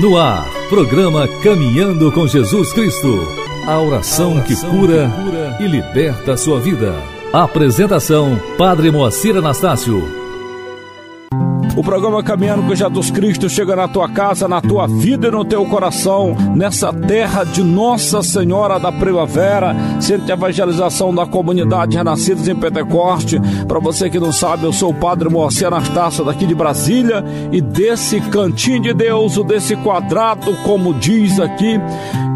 No ar, programa Caminhando com Jesus Cristo. A oração que cura e liberta a sua vida. Apresentação, Padre Moacir Anastácio. O programa Caminhando com Jesus Cristo chega na tua casa, na tua vida e no teu coração, nessa terra de Nossa Senhora da Primavera, centro de evangelização da comunidade Renascidos em Pentecoste. Para você que não sabe, eu sou o Padre Moacir Anastácio, daqui de Brasília, e desse cantinho de Deus, ou desse quadrado, como diz aqui,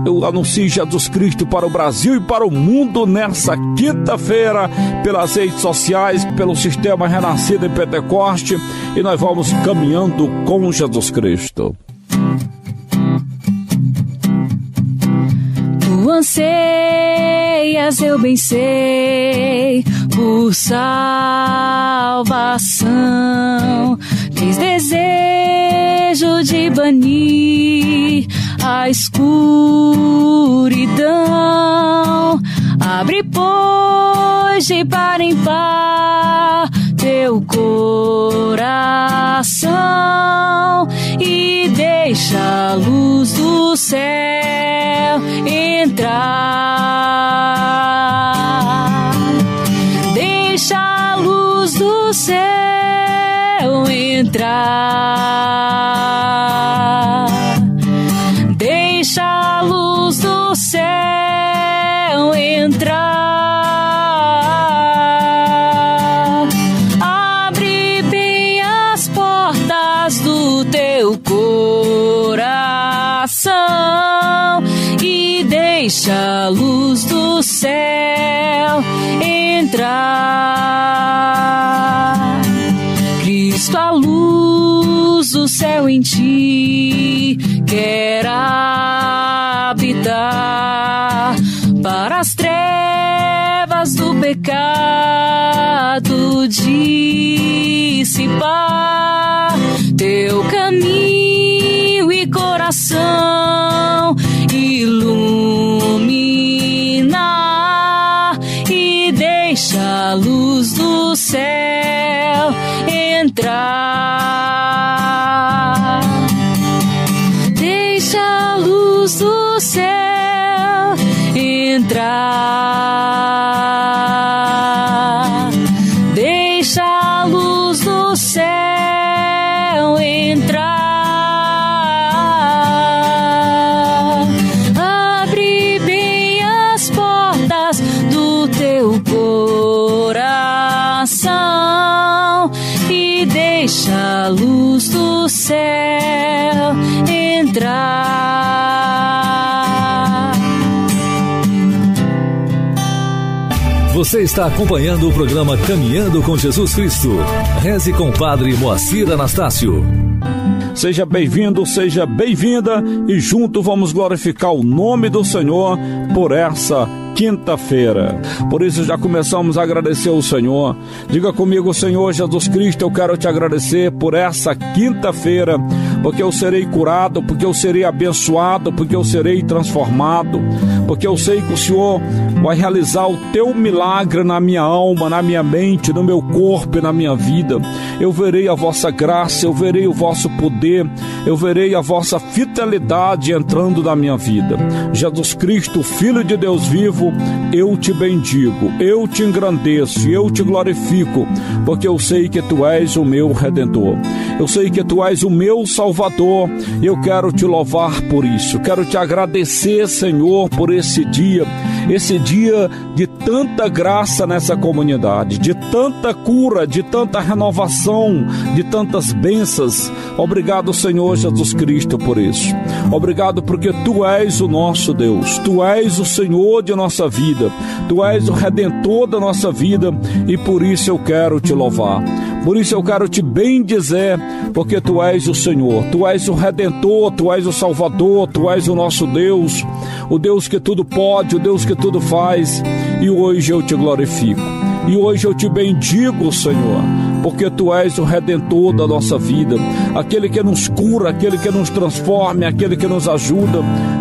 eu anuncio Jesus Cristo para o Brasil e para o mundo nessa quinta-feira, pelas redes sociais, pelo sistema Renascido em Pentecoste, e nós vamos caminhando com Jesus Cristo. Tu anseias, eu bem sei, por salvação, tens desejo de banir a escuridão. Abre, pois, de par em par teu coração e deixa a luz do céu entrar. Deixa a luz do céu entrar. Deixa a luz do céu entrar. Abre bem as portas do teu coração e deixa a luz do céu entrar. Cristo, a luz do céu em ti quer habitar, para as trevas do pecado dissipar, teu caminho e coração iluminar e deixa a luz do céu entrar. Deixa a luz do céu entrar. Deixa a luz do céu entrar. Abre bem as portas do teu coração e deixa a luz do céu entrar. Você está acompanhando o programa Caminhando com Jesus Cristo. Reze com o Padre Moacir Anastácio. Seja bem-vindo, seja bem-vinda, e junto vamos glorificar o nome do Senhor por essa quinta-feira. Por isso já começamos a agradecer ao Senhor. Diga comigo: Senhor Jesus Cristo, eu quero te agradecer por essa quinta-feira, porque eu serei curado, porque eu serei abençoado, porque eu serei transformado, porque eu sei que o Senhor vai realizar o teu milagre na minha alma, na minha mente, no meu corpo e na minha vida. Eu verei a vossa graça, eu verei o vosso poder, eu verei a vossa fidelidade entrando na minha vida. Jesus Cristo, Filho de Deus vivo, eu te bendigo, eu te engrandeço, eu te glorifico, porque eu sei que tu és o meu Redentor, eu sei que tu és o meu Salvador, e eu quero te louvar por isso. Quero te agradecer, Senhor, por esse dia de tanta graça nessa comunidade, de tanta cura, de tanta renovação, de tantas bênçãos. Obrigado, Senhor Jesus Cristo, por isso. Obrigado porque tu és o nosso Deus, tu és o Senhor de nossa vida, tu és o Redentor da nossa vida, e por isso eu quero te louvar, por isso eu quero te bendizer, porque tu és o Senhor, tu és o Redentor, tu és o Salvador, tu és o nosso Deus, o Deus que tudo pode, o Deus que tudo faz. E hoje eu te glorifico, e hoje eu te bendigo, Senhor, porque tu és o Redentor da nossa vida, aquele que nos cura, aquele que nos transforma, aquele que nos ajuda.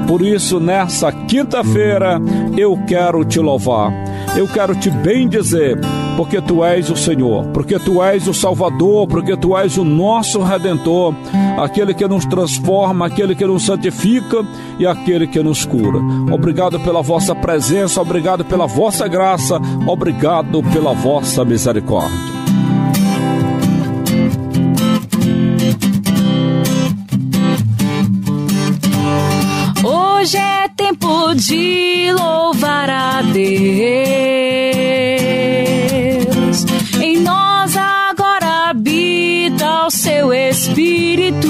Por isso, nessa quinta-feira, eu quero te louvar, eu quero te bendizer, porque Tu és o Senhor, porque Tu és o Salvador, porque Tu és o nosso Redentor, aquele que nos transforma, aquele que nos santifica e aquele que nos cura. Obrigado pela vossa presença, obrigado pela vossa graça, obrigado pela vossa misericórdia. Hoje é tempo de louvar a Deus. Em nós agora habita o Seu Espírito.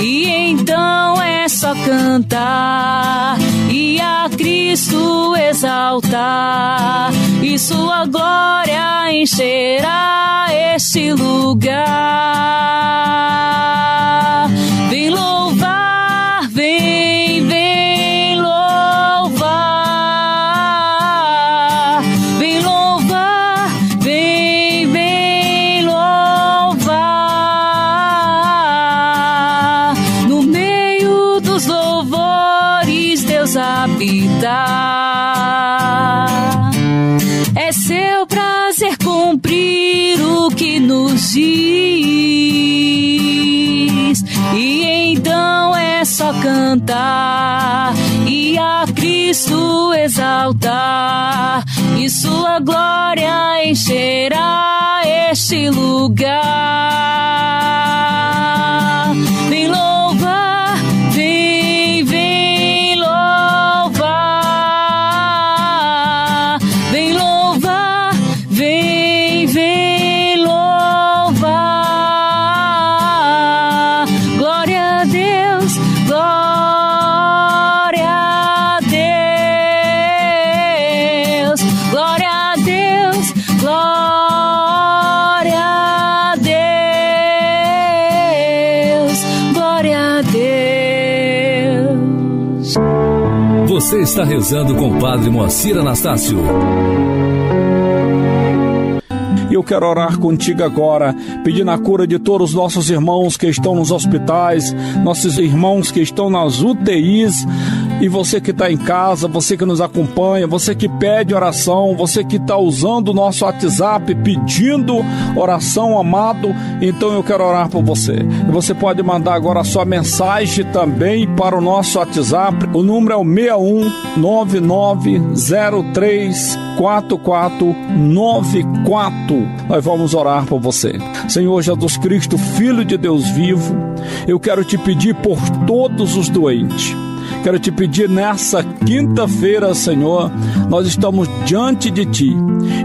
E então é só cantar e a Cristo exaltar. E Sua glória encherá este lugar. Vem louvar. É Seu prazer cumprir o que nos diz, e então é só cantar e a Cristo exaltar, e Sua glória encherá este lugar. Vem louvar, vem, vem louvar. Você está rezando com o Padre Moacir Anastácio. Eu quero orar contigo agora, pedindo a cura de todos os nossos irmãos que estão nos hospitais, nossos irmãos que estão nas UTIs, e você que está em casa, você que nos acompanha, você que pede oração, você que está usando o nosso WhatsApp pedindo oração, amado, então eu quero orar por você. Você pode mandar agora a sua mensagem também para o nosso WhatsApp, o número é o 61 99034494. Nós vamos orar por você. Senhor Jesus Cristo, Filho de Deus vivo, eu quero Te pedir por todos os doentes. Quero Te pedir nessa quinta-feira, Senhor, nós estamos diante de Ti.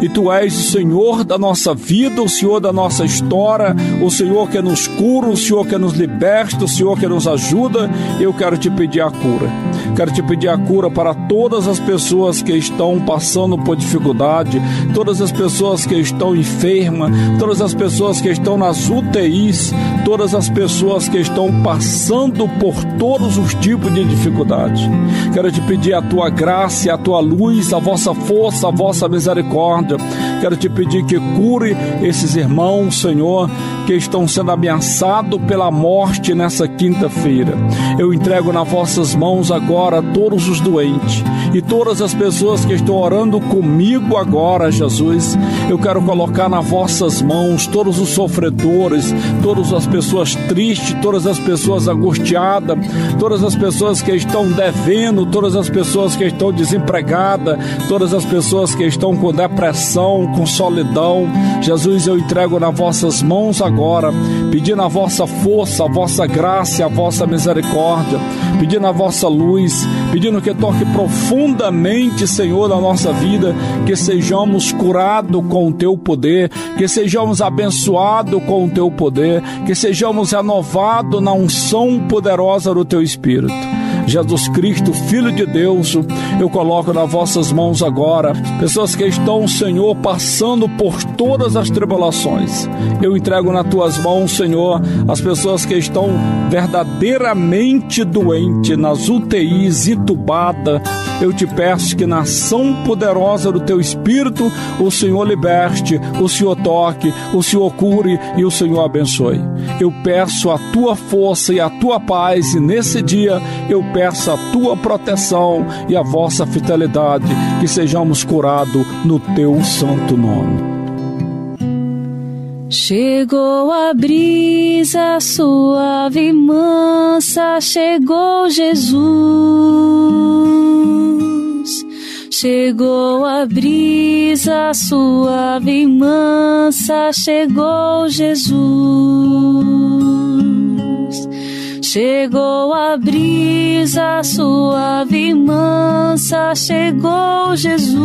E Tu és o Senhor da nossa vida, o Senhor da nossa história, o Senhor que nos cura, o Senhor que nos liberta, o Senhor que nos ajuda. Eu quero Te pedir a cura. Quero Te pedir a cura para todas as pessoas que estão passando por dificuldade, todas as pessoas que estão enfermas, todas as pessoas que estão nas UTIs, todas as pessoas que estão passando por todos os tipos de dificuldade. Quero Te pedir a Tua graça, a Tua luz, a vossa força, a vossa misericórdia. Quero Te pedir que cure esses irmãos, Senhor, que estão sendo ameaçados pela morte nessa quinta-feira. Eu entrego nas vossas mãos agora todos os doentes e todas as pessoas que estão orando comigo agora, Jesus. Eu quero colocar nas vossas mãos todos os sofredores, todas as pessoas tristes, todas as pessoas angustiadas, todas as pessoas que estão devendo, todas as pessoas que estão desempregadas, todas as pessoas que estão com depressão, com solidão. Jesus, eu entrego nas vossas mãos agora, pedindo a vossa força, a vossa graça, a vossa misericórdia, pedindo a vossa luz, pedindo que toque profundamente, Senhor, na nossa vida, que sejamos curados com o Teu poder, que sejamos abençoados com o Teu poder, que sejamos renovados na unção poderosa do Teu Espírito. Jesus Cristo, Filho de Deus, eu coloco nas vossas mãos agora pessoas que estão, Senhor, passando por todas as tribulações. Eu entrego nas Tuas mãos, Senhor, as pessoas que estão verdadeiramente doentes, nas UTIs, entubadas, eu te peço que na ação poderosa do teu Espírito, o Senhor liberte, o Senhor toque, o Senhor cure e o Senhor abençoe. Eu peço a tua força e a tua paz, e nesse dia eu peço a tua proteção e a vossa fidelidade, que sejamos curados no teu santo nome. Chegou a brisa suave e mansa, chegou Jesus. Chegou a brisa suave e mansa, chegou Jesus. Chegou a brisa suave e mansa, chegou Jesus.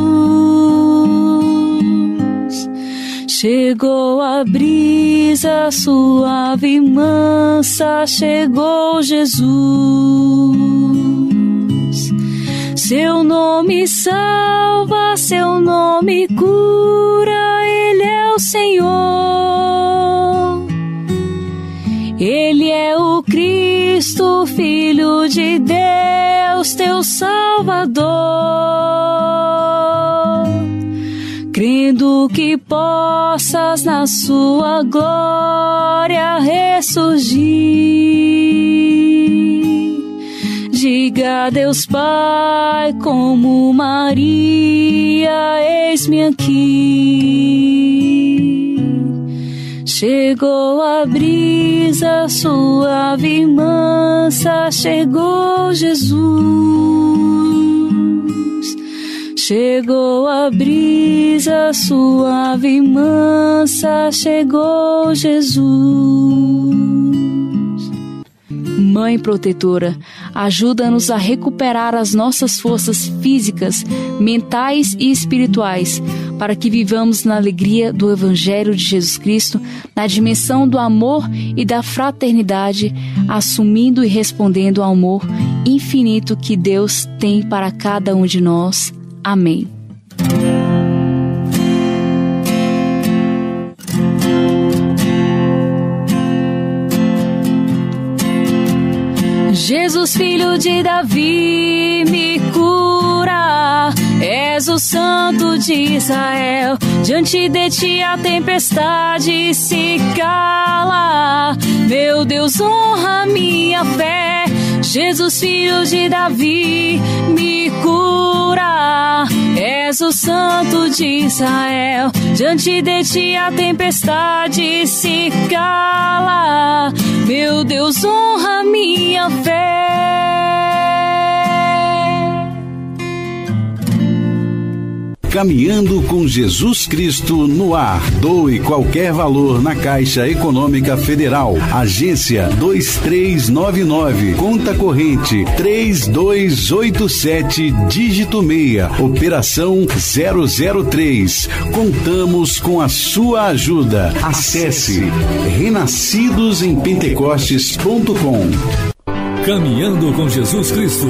Chegou a brisa suave e mansa, chegou Jesus. Seu nome salva, seu nome cura, Ele é o Senhor. Ele é o Cristo, Filho de Deus, teu Salvador. Crendo que possas na sua glória ressurgir, diga a Deus Pai como Maria, eis-me aqui. Chegou a brisa suave e mansa, chegou Jesus. Chegou a brisa suave e mansa, chegou Jesus. Mãe protetora, ajuda-nos a recuperar as nossas forças físicas, mentais e espirituais, para que vivamos na alegria do Evangelho de Jesus Cristo, na dimensão do amor e da fraternidade, assumindo e respondendo ao amor infinito que Deus tem para cada um de nós. Amém. Jesus, filho de Davi, me cura. És o santo de Israel. Diante de ti a tempestade se cala. Meu Deus, honra minha fé. Jesus, filho de Davi, me cura. És o santo de Israel. Diante de ti a tempestade se cala. Meu Deus, honra minha fé. Caminhando com Jesus Cristo no ar. Doe qualquer valor na Caixa Econômica Federal. Agência 2399. Conta corrente 3287, dígito 6. Operação 003. Contamos com a sua ajuda. Acesse renascidosempentecostes.com. Caminhando com Jesus Cristo.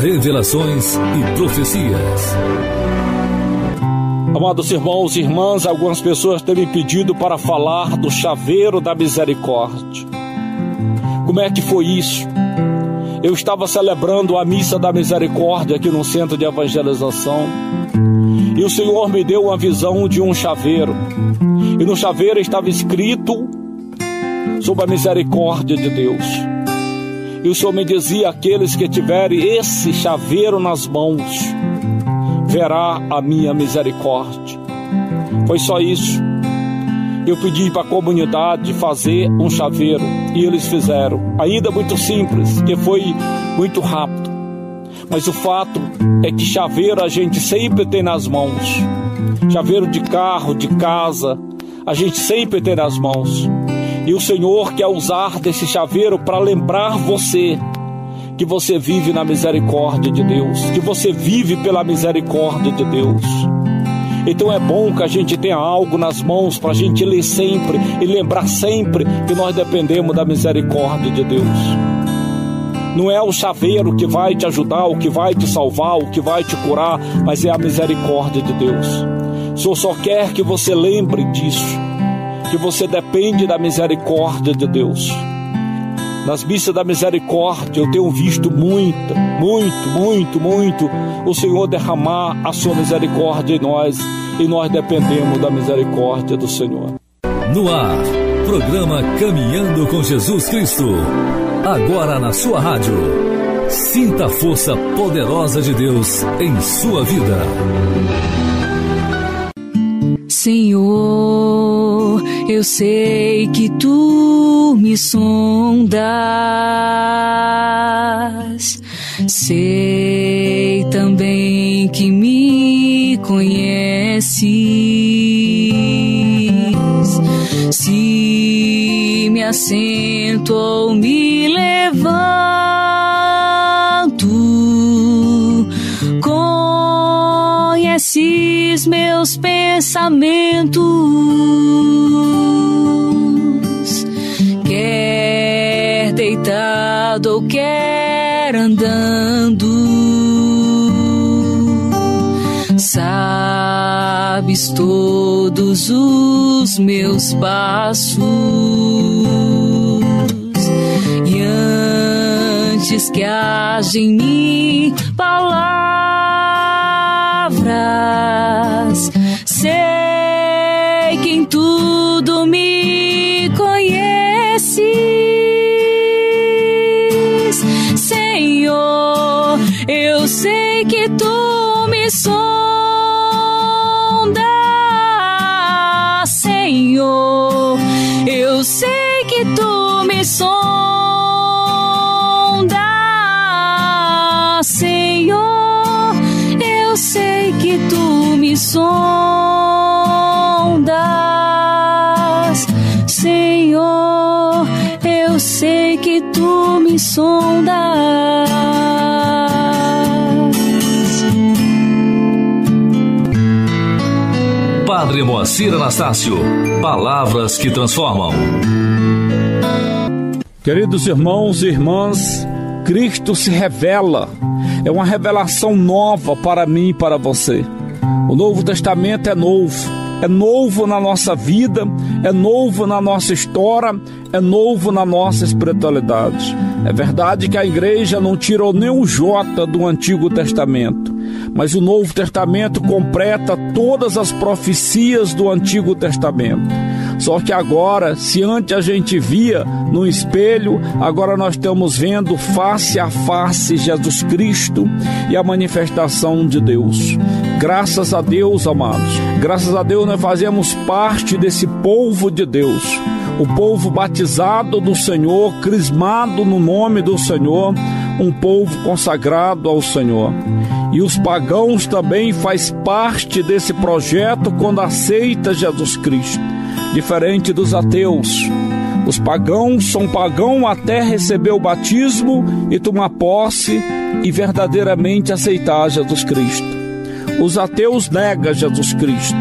Revelações e profecias. Amados irmãos e irmãs, algumas pessoas têm me pedido para falar do chaveiro da misericórdia. Como é que foi isso? Eu estava celebrando a missa da misericórdia aqui no centro de evangelização, e o Senhor me deu uma visão de um chaveiro, e no chaveiro estava escrito sobre a misericórdia de Deus, e o Senhor me dizia: aqueles que tiverem esse chaveiro nas mãos verá a minha misericórdia. Foi só isso. Eu pedi para a comunidade fazer um chaveiro, e eles fizeram. Ainda muito simples, que foi muito rápido. Mas o fato é que chaveiro a gente sempre tem nas mãos. Chaveiro de carro, de casa, a gente sempre tem nas mãos. E o Senhor quer usar desse chaveiro para lembrar você que você vive na misericórdia de Deus, que você vive pela misericórdia de Deus. Então é bom que a gente tenha algo nas mãos para a gente ler sempre e lembrar sempre que nós dependemos da misericórdia de Deus. Não é o chaveiro que vai te ajudar, o que vai te salvar, o que vai te curar, mas é a misericórdia de Deus. O Senhor só quer que você lembre disso, que você depende da misericórdia de Deus. Nas missas da misericórdia eu tenho visto muito o Senhor derramar a sua misericórdia em nós, e nós dependemos da misericórdia do Senhor. No ar, programa Caminhando com Jesus Cristo, agora na sua rádio. Sinta a força poderosa de Deus em sua vida. Senhor, eu sei que tu me sondas, sei também que me conheces. Se me assento ou me levanto, conheces meus pensamentos, quer deitado ou quer andando, sabes todos os meus passos, e antes que haja em mim palavras, sei que em tudo me conheces. Senhor, eu sei que tu me sondas. Senhor, eu sei que tu me sondas. Senhor, eu sei que tu me sondas. Senhor, eu sei que tu me sondas. Padre Moacir Anastácio, palavras que transformam. Queridos irmãos e irmãs, Cristo se revela. É uma revelação nova para mim e para você. O Novo Testamento é novo. É novo na nossa vida, é novo na nossa história, é novo na nossa espiritualidade. É verdade que a igreja não tirou nem um jota do Antigo Testamento, mas o Novo Testamento completa todas as profecias do Antigo Testamento. Só que agora, se antes a gente via no espelho, agora nós estamos vendo face a face Jesus Cristo e a manifestação de Deus. Graças a Deus, amados, graças a Deus nós fazemos parte desse povo de Deus, o povo batizado do Senhor, crismado no nome do Senhor, um povo consagrado ao Senhor. E os pagãos também faz parte desse projeto quando aceita Jesus Cristo, diferente dos ateus. Os pagãos são pagãos até receber o batismo e tomar posse e verdadeiramente aceitar Jesus Cristo. Os ateus negam Jesus Cristo,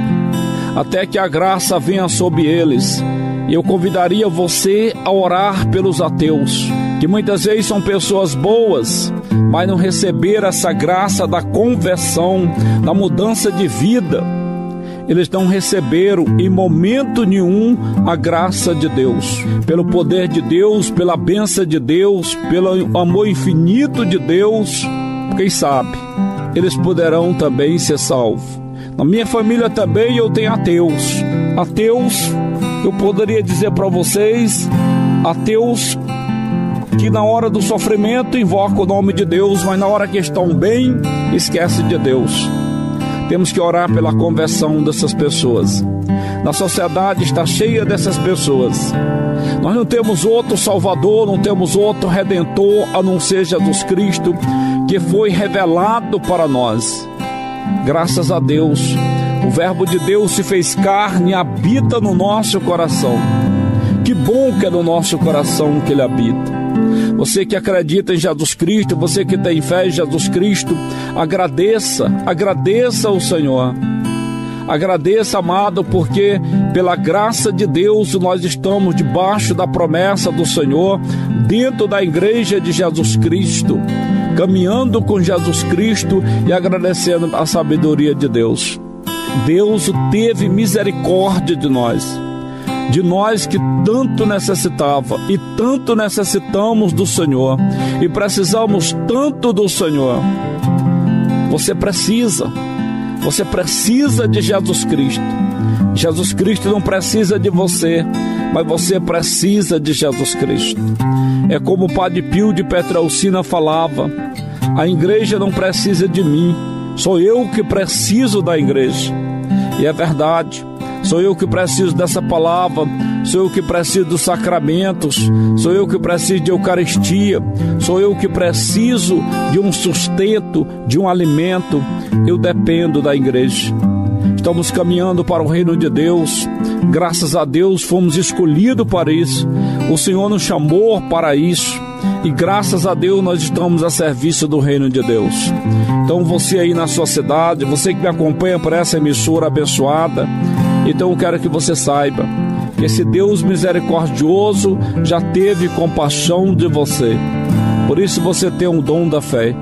até que a graça venha sobre eles. E eu convidaria você a orar pelos ateus, que muitas vezes são pessoas boas, mas não receberam essa graça da conversão, da mudança de vida. Eles não receberam em momento nenhum a graça de Deus. Pelo poder de Deus, pela bênção de Deus, pelo amor infinito de Deus, quem sabe eles poderão também ser salvos. Na minha família também eu tenho ateus. Ateus, eu poderia dizer para vocês, ateus que na hora do sofrimento invocam o nome de Deus, mas na hora que estão bem, esquecem de Deus. Temos que orar pela conversão dessas pessoas. Na sociedade está cheia dessas pessoas. Nós não temos outro Salvador, não temos outro Redentor, a não ser Jesus Cristo, que foi revelado para nós. Graças a Deus, o Verbo de Deus se fez carne e habita no nosso coração. Que bom que é no nosso coração que ele habita. Você que acredita em Jesus Cristo, você que tem fé em Jesus Cristo, agradeça ao Senhor. Agradeça, amado, porque pela graça de Deus nós estamos debaixo da promessa do Senhor, dentro da igreja de Jesus Cristo, caminhando com Jesus Cristo e agradecendo a sabedoria de Deus. Deus teve misericórdia de nós. de nós que tanto necessitava e tanto necessitamos do Senhor e precisamos tanto do Senhor. Você precisa de Jesus Cristo. Jesus Cristo não precisa de você, mas você precisa de Jesus Cristo. É como o Padre Pio de Pietrelcina falava: a igreja não precisa de mim, sou eu que preciso da igreja. E é verdade, sou eu que preciso dessa palavra, sou eu que preciso dos sacramentos, sou eu que preciso de Eucaristia, sou eu que preciso de um sustento, de um alimento. Eu dependo da igreja. Estamos caminhando para o reino de Deus, graças a Deus fomos escolhidos para isso, o Senhor nos chamou para isso e graças a Deus nós estamos a serviço do reino de Deus. Então você aí na sua cidade, você que me acompanha por essa emissora abençoada, então eu quero que você saiba que esse Deus misericordioso já teve compaixão de você. Por isso você tem um dom da fé,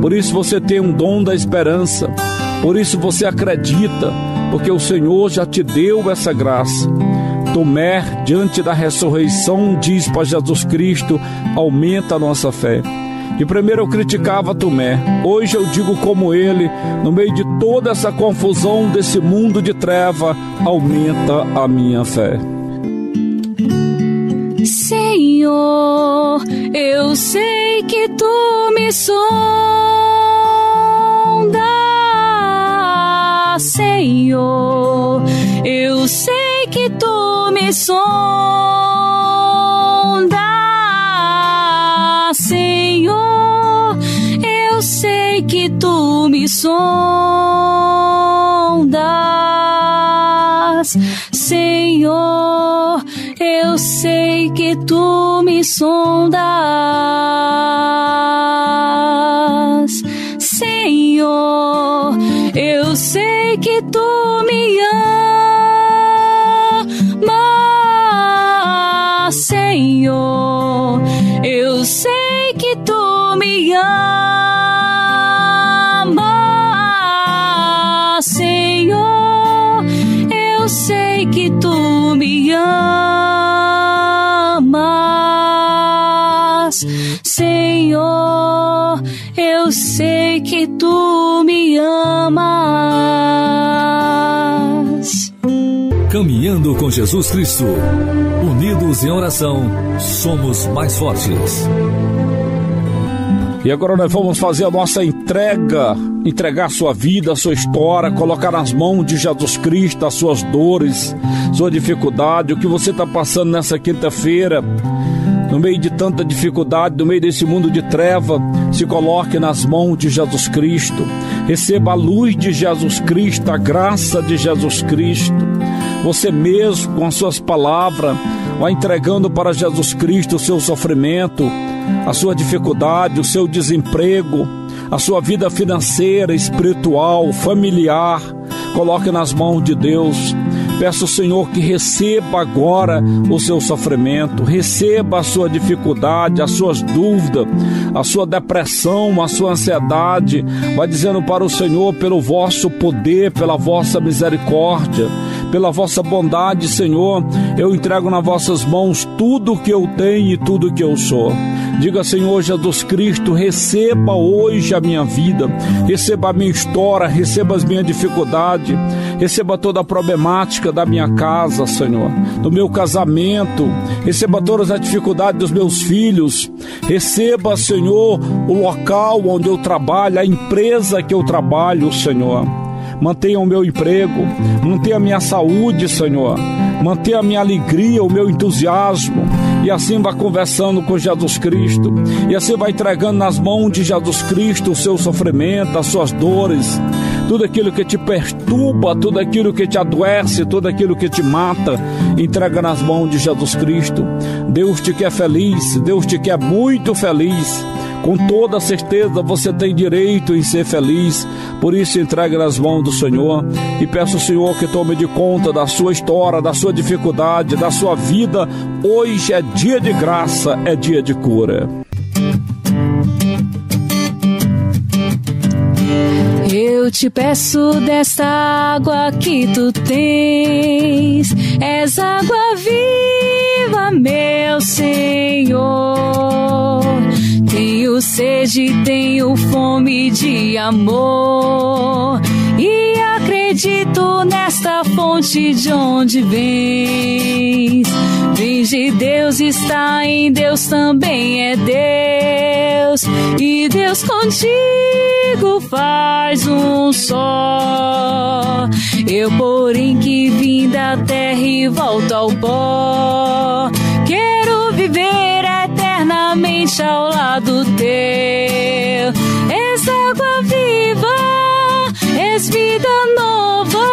por isso você tem um dom da esperança, por isso você acredita, porque o Senhor já te deu essa graça. Tomé, diante da ressurreição, diz para Jesus Cristo: aumenta a nossa fé. De primeiro eu criticava Tomé, hoje eu digo como ele, no meio de toda essa confusão desse mundo de treva, aumenta a minha fé. Senhor, eu sei que tu me sondas. Senhor, eu sei que tu me sondas. Senhor, eu sei que tu me sondas. Senhor, eu sei que tu me sondas. Senhor, eu sei que tu me amas, Senhor. Eu sei que tu me amas, Senhor. Eu sei que tu me amas, Senhor. Eu sei que tu me amas. Caminhando com Jesus Cristo, unidos em oração, somos mais fortes. E agora nós vamos fazer a nossa entrega, entregar sua vida, a sua história, colocar nas mãos de Jesus Cristo as suas dores, sua dificuldade, o que você está passando nessa quinta-feira. No meio de tanta dificuldade, no meio desse mundo de treva, se coloque nas mãos de Jesus Cristo. Receba a luz de Jesus Cristo, a graça de Jesus Cristo. Você mesmo, com as suas palavras, vai entregando para Jesus Cristo o seu sofrimento, a sua dificuldade, o seu desemprego, a sua vida financeira, espiritual, familiar. Coloque nas mãos de Deus. Peço ao Senhor que receba agora o seu sofrimento, receba a sua dificuldade, as suas dúvidas, a sua depressão, a sua ansiedade. Vai dizendo para o Senhor: pelo vosso poder, pela vossa misericórdia, pela vossa bondade, Senhor, eu entrego nas vossas mãos tudo o que eu tenho e tudo o que eu sou. Diga: Senhor Jesus Cristo, receba hoje a minha vida, receba a minha história, receba as minhas dificuldades, receba toda a problemática da minha casa, Senhor, do meu casamento, receba todas as dificuldades dos meus filhos, receba, Senhor, o local onde eu trabalho, a empresa que eu trabalho, Senhor. Mantenha o meu emprego, mantenha a minha saúde, Senhor, mantenha a minha alegria, o meu entusiasmo. E assim vai conversando com Jesus Cristo, e assim vai entregando nas mãos de Jesus Cristo o seu sofrimento, as suas dores, tudo aquilo que te perturba, tudo aquilo que te adoece, tudo aquilo que te mata. Entrega nas mãos de Jesus Cristo. Deus te quer feliz, Deus te quer muito feliz. Com toda certeza você tem direito em ser feliz, por isso entregue nas mãos do Senhor e peça ao Senhor que tome de conta da sua história, da sua dificuldade, da sua vida. Hoje é dia de graça, é dia de cura. Eu te peço desta água que tu tens, és água viva, meu Senhor. Tenho sede, tenho fome de amor, e acredito nesta fonte de onde vens. Vens de Deus, está em Deus, também é Deus, e Deus contigo faz um só. Eu, porém, que vim da terra e volto ao pó, quero viver eternamente ao lado teu. És água viva, és vida nova,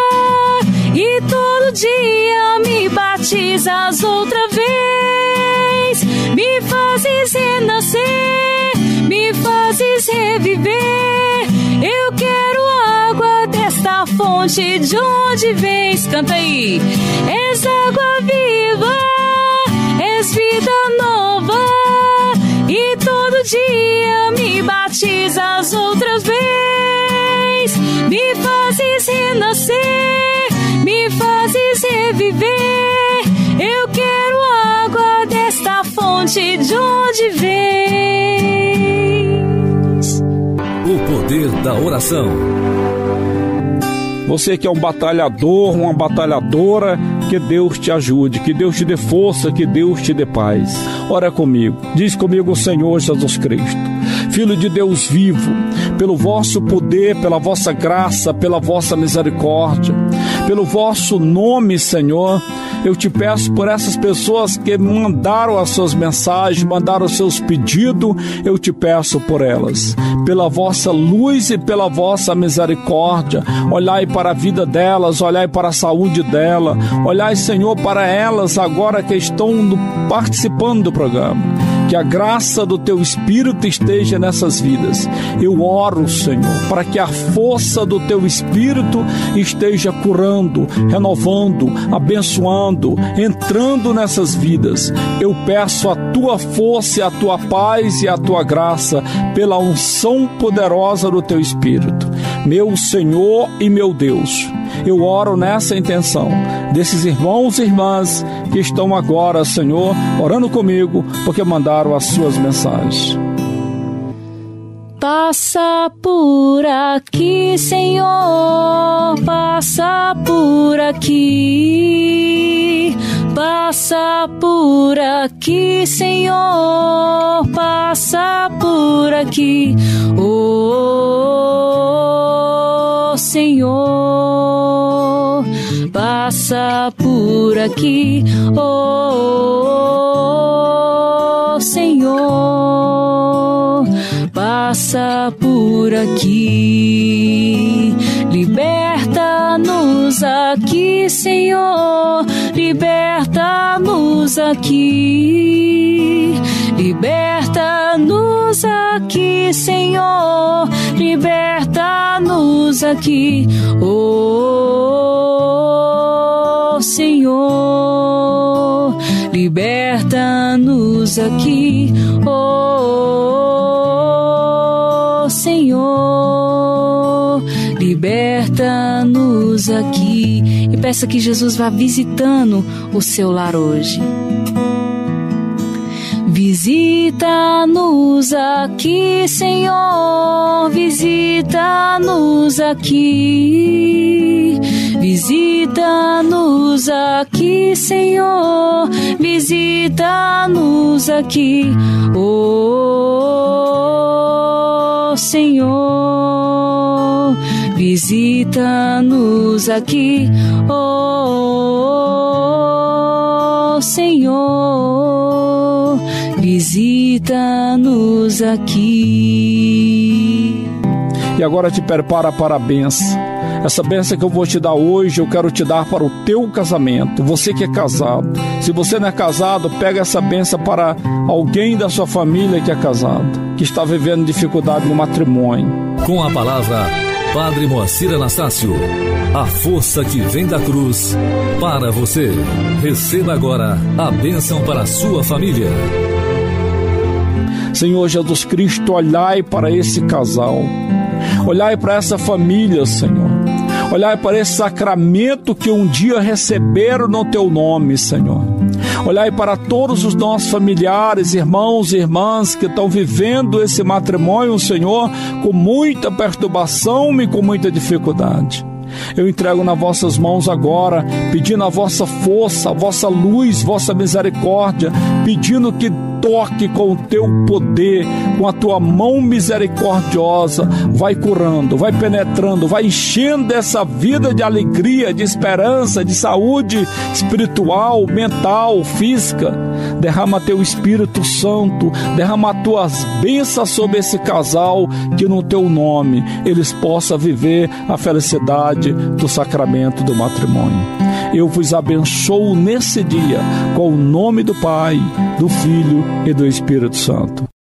e todo dia me batizas outra vez. Me fazes renascer, me fazes reviver. Eu quero água desta fonte de onde vens. Canta aí. És água viva, és vida nova, e todo dia me batizas outra vez. Me fazes renascer, me fazes reviver. Eu quero água desta fonte de onde vens. O poder da oração. Você que é um batalhador, uma batalhadora, que Deus te ajude, que Deus te dê força, que Deus te dê paz. Ora comigo, diz comigo: Senhor Jesus Cristo, Filho de Deus vivo, pelo vosso poder, pela vossa graça, pela vossa misericórdia, pelo vosso nome, Senhor, eu te peço por essas pessoas que mandaram as suas mensagens, mandaram os seus pedidos, eu te peço por elas, pela vossa luz e pela vossa misericórdia. Olhai para a vida delas, olhai para a saúde dela, olhai, Senhor, para elas agora que estão participando do programa. Que a graça do teu Espírito esteja nessas vidas. Eu oro, Senhor, para que a força do teu Espírito esteja curando, renovando, abençoando, entrando nessas vidas. Eu peço a tua força e a tua paz e a tua graça pela unção poderosa do teu Espírito. Meu Senhor e meu Deus, eu oro nessa intenção desses irmãos e irmãs que estão agora, Senhor, orando comigo, porque mandaram as suas mensagens. Passa por aqui, Senhor, passa por aqui. Passa por aqui, Senhor, passa por aqui. Oh, Senhor, passa por aqui. Oh, Senhor, passa por aqui. Liberta-nos aqui, Senhor, liberta-nos aqui. Liberta-nos aqui, Senhor, liberta-nos aqui. Oh, Senhor, liberta-nos aqui. Oh, Senhor, liberta-nos aqui. E peça que Jesus vá visitando o seu lar hoje. Visita-nos aqui, Senhor, visita-nos aqui. Visita-nos aqui, Senhor, visita-nos aqui. Oh, Senhor, visita-nos aqui. Oh, Senhor, visita-nos aqui. E agora te prepara para a bênção. Essa bênção que eu vou te dar hoje, eu quero te dar para o teu casamento. Você que é casado, se você não é casado, pega essa bênção para alguém da sua família que é casado, que está vivendo dificuldade no matrimônio. Com a palavra, Padre Moacir Anastácio, a força que vem da cruz para você. Receba agora a bênção para a sua família. Senhor Jesus Cristo, olhai para esse casal. Olhai para essa família, Senhor. Olhai para esse sacramento que um dia receberam no teu nome, Senhor. Olhai para todos os nossos familiares, irmãos e irmãs que estão vivendo esse matrimônio, Senhor, com muita perturbação e com muita dificuldade. Eu entrego nas vossas mãos agora, pedindo a vossa força, a vossa luz, vossa misericórdia, pedindo que toque com o teu poder, com a tua mão misericordiosa, vai curando, vai penetrando, vai enchendo essa vida de alegria, de esperança, de saúde espiritual, mental, física. Derrama teu Espírito Santo, derrama tuas bênçãos sobre esse casal, que no teu nome eles possam viver a felicidade do sacramento do matrimônio. Eu vos abençoo nesse dia, com o nome do Pai, do Filho e do Espírito Santo.